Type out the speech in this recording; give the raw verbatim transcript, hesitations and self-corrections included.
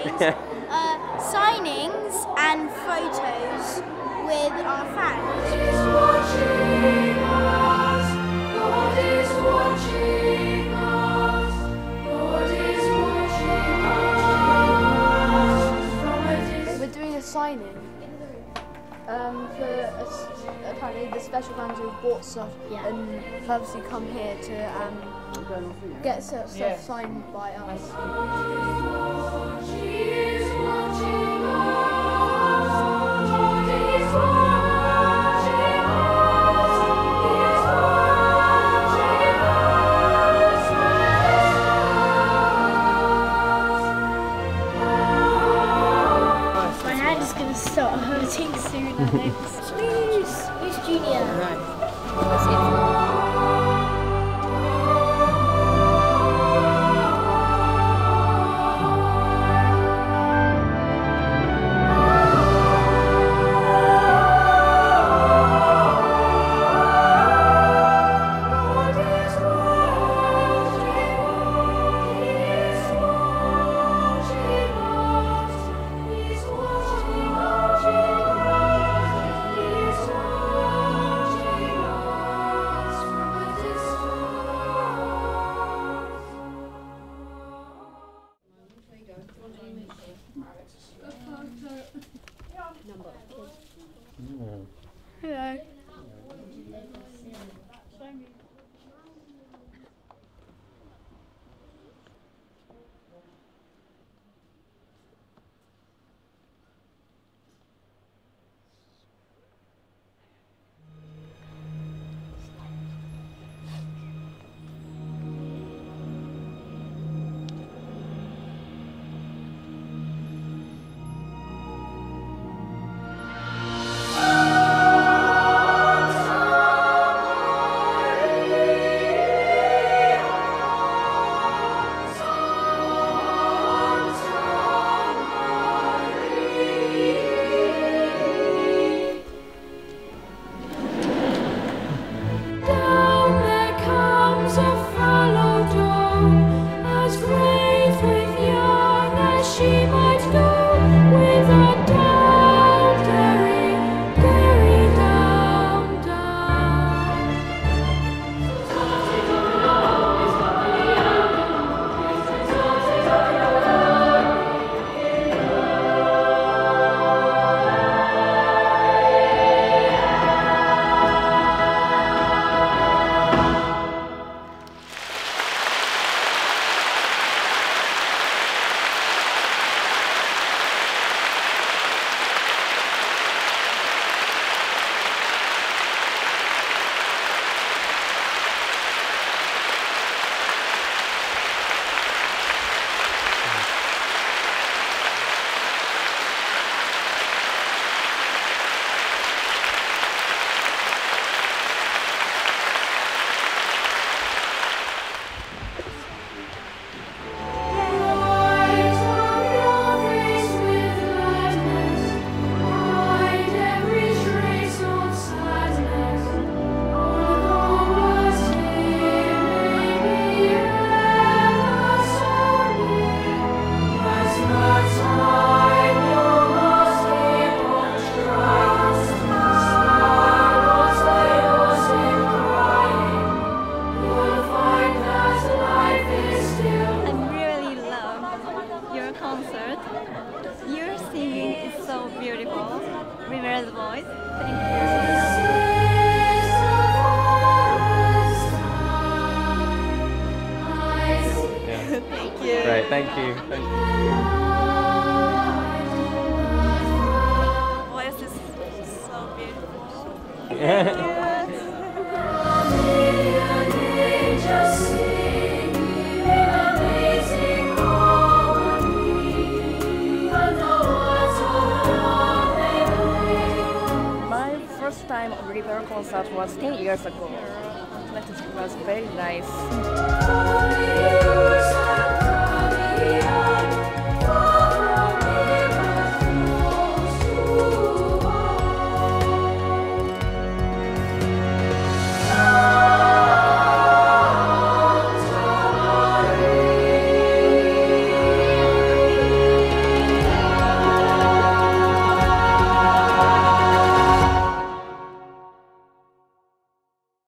is uh, signings and photos with our fans. Signing um, for a, apparently the special fans who have bought stuff yeah. and purposely come here to um, get stuff, stuff yeah. signed by us. Start hurting soon, I think. Who's, who's Junior? Right. That's number. Hello. Hello. Remember the voice. Thank you. Yeah. Thank you. Right, thank you. Thank you. Voice is so beautiful. Thank you. River concert was ten years ago. That was very nice.